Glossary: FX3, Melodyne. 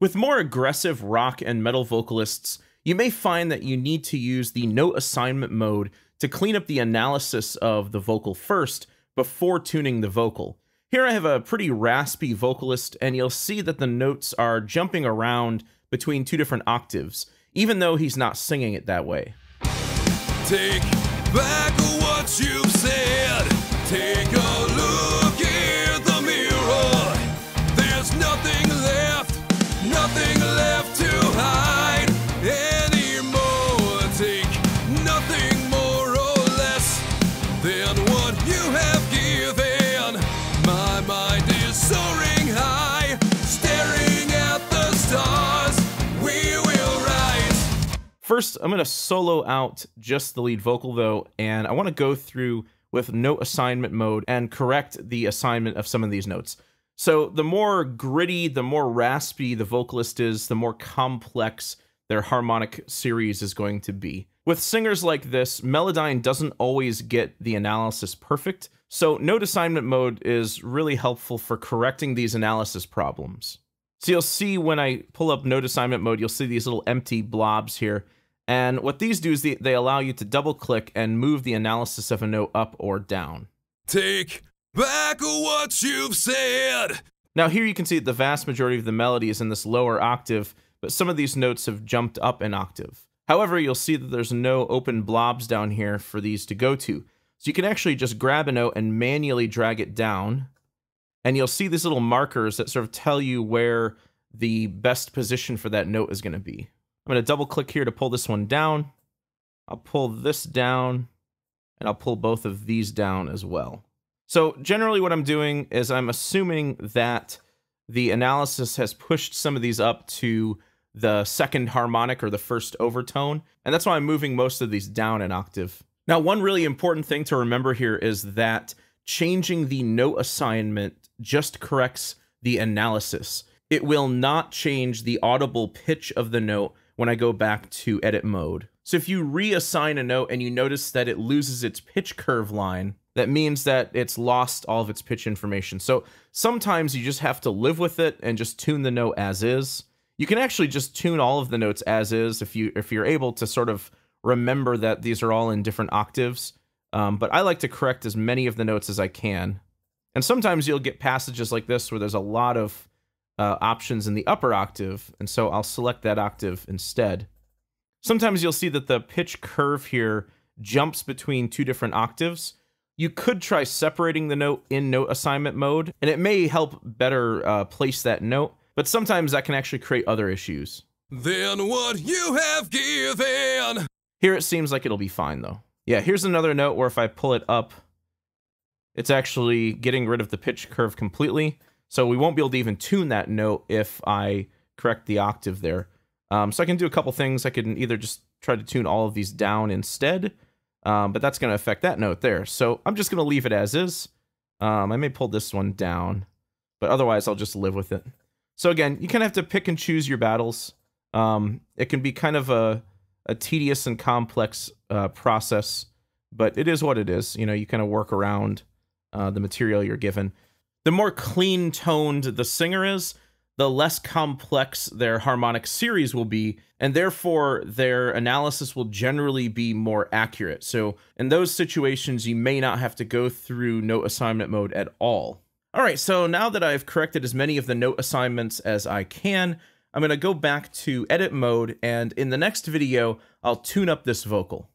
With more aggressive rock and metal vocalists, you may find that you need to use the note assignment mode to clean up the analysis of the vocal first before tuning the vocal. Here I have a pretty raspy vocalist, and you'll see that the notes are jumping around between two different octaves, even though he's not singing it that way. Take back what you've said. Take a look in the mirror. There's nothing left to hide anymore. Take nothing more or less than what you have given. My mind is soaring high, staring at the stars. We will rise. First, I'm going to solo out just the lead vocal though, and I want to go through with note assignment mode and correct the assignment of some of these notes. So the more gritty, the more raspy the vocalist is, the more complex their harmonic series is going to be. With singers like this, Melodyne doesn't always get the analysis perfect, so note assignment mode is really helpful for correcting these analysis problems. So you'll see when I pull up note assignment mode, you'll see these little empty blobs here. And what these do is they allow you to double click and move the analysis of a note up or down. Take back what you've said. Now here you can see that the vast majority of the melody is in this lower octave, but some of these notes have jumped up an octave. However, you'll see that there's no open blobs down here for these to go to. So you can actually just grab a note and manually drag it down. And you'll see these little markers that sort of tell you where the best position for that note is going to be. I'm going to double click here to pull this one down. I'll pull this down, and I'll pull both of these down as well. So generally what I'm doing is I'm assuming that the analysis has pushed some of these up to the second harmonic or the first overtone, and that's why I'm moving most of these down an octave. Now, one really important thing to remember here is that changing the note assignment just corrects the analysis. It will not change the audible pitch of the note when I go back to edit mode. So if you reassign a note and you notice that it loses its pitch curve line, that means that it's lost all of its pitch information. So sometimes you just have to live with it and just tune the note as is. You can actually just tune all of the notes as is if you're able to sort of remember that these are all in different octaves. But I like to correct as many of the notes as I can. And sometimes you'll get passages like this where there's a lot of options in the upper octave, and so I'll select that octave instead. Sometimes you'll see that the pitch curve here jumps between two different octaves. You could try separating the note in note assignment mode, and it may help better place that note, but sometimes that can actually create other issues. Then what you have given. Here it seems like it'll be fine though. Yeah, here's another note where if I pull it up, it's actually getting rid of the pitch curve completely. So we won't be able to even tune that note if I correct the octave there. So I can do a couple things. I can either just try to tune all of these down instead, but that's going to affect that note there. So I'm just going to leave it as is. I may pull this one down, but otherwise I'll just live with it. So again, you kind of have to pick and choose your battles. It can be kind of a tedious and complex process, but it is what it is. You know, you kind of work around the material you're given. The more clean-toned the singer is, the less complex their harmonic series will be, and therefore their analysis will generally be more accurate. So in those situations, you may not have to go through note assignment mode at all. All right, so now that I've corrected as many of the note assignments as I can, I'm going to go back to edit mode, and in the next video, I'll tune up this vocal.